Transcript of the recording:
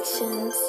Reflections.